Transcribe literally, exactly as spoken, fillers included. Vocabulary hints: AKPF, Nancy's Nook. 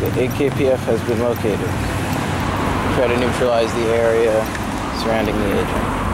The A K P F has been located. Try to neutralize the area surrounding the agent.